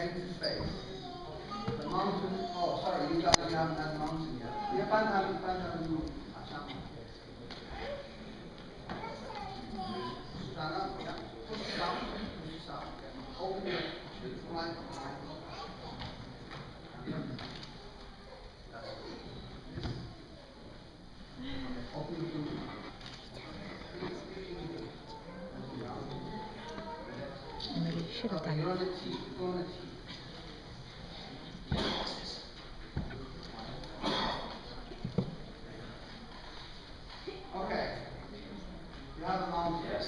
into space. The mountain, oh sorry, you guys haven't had mountain yet. We have Panhali. Stand up, yeah. Push it out. Open it, right behind. That's it. Okay, open it through. Should have done it. Okay. You have a mountain. Yes.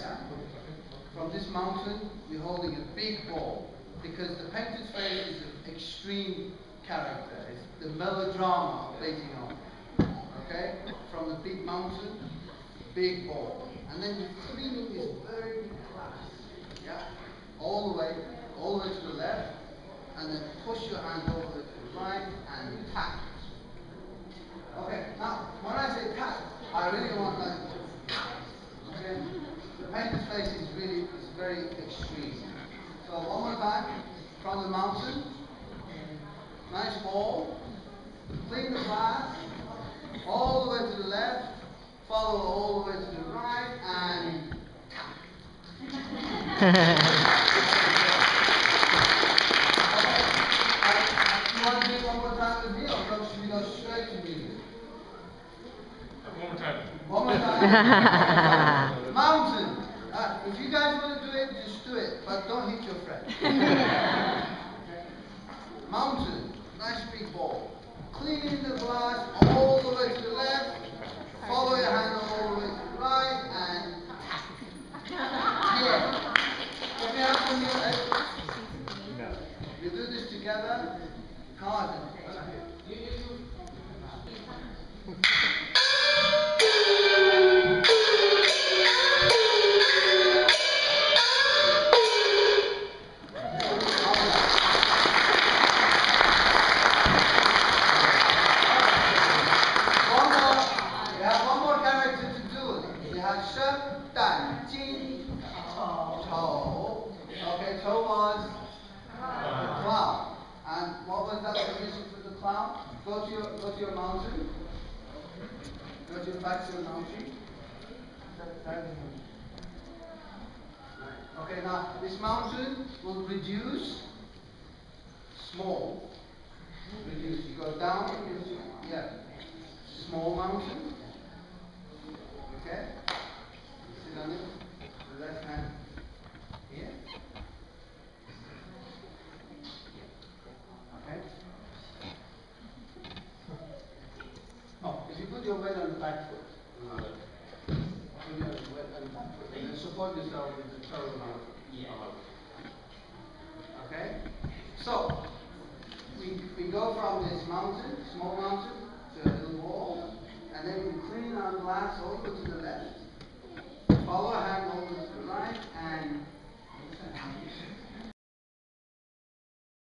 From this mountain, you're holding a big ball because the painted face is an extreme character. It's the melodrama of painting on. Okay? From the big mountain, big ball. And then you're cleaning this very glass. Yeah? All the way to the left, and then push your hand over to the right and tap. Okay, now when I say tap, I really want like tap. Okay? The painter's face is really very extreme. So one more time, from the mountain, nice ball, clean the glass, all the way to the left, follow all the way to the right, and tap. Mountain. If you guys want to do it, just do it, but don't hit your friend. Okay. Mountain. Nice big ball. Clean the glass all the way to the left. Follow your hand all the way to the right and yeah. Can you help me with that? We do this together. Come on. Go to your mountain. Go back to your mountain. Okay, now this mountain will reduce small. Reduce. You go down. Yeah. Small mountain. Okay. Sit on it. The left hand here. Your weight on the back foot. And then support yourself with the toe amount. Yeah. Okay? So, we go from this mountain, small mountain, to a little wall, and then we clean our glass over to the left. Follow a hand over